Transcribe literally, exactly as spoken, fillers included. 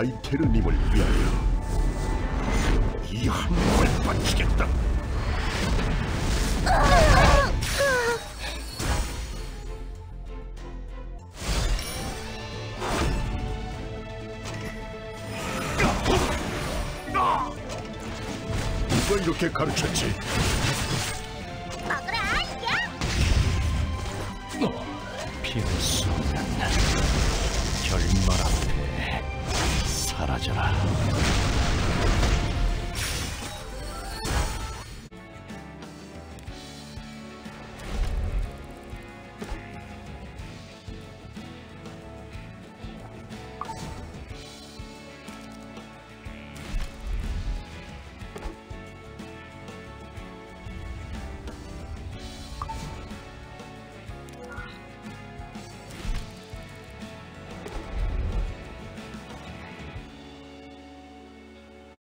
아이테르님을 위하여 이 한몸을 바치겠다. 누가 이렇게 가르쳤지? 결말 앞에 사라져라.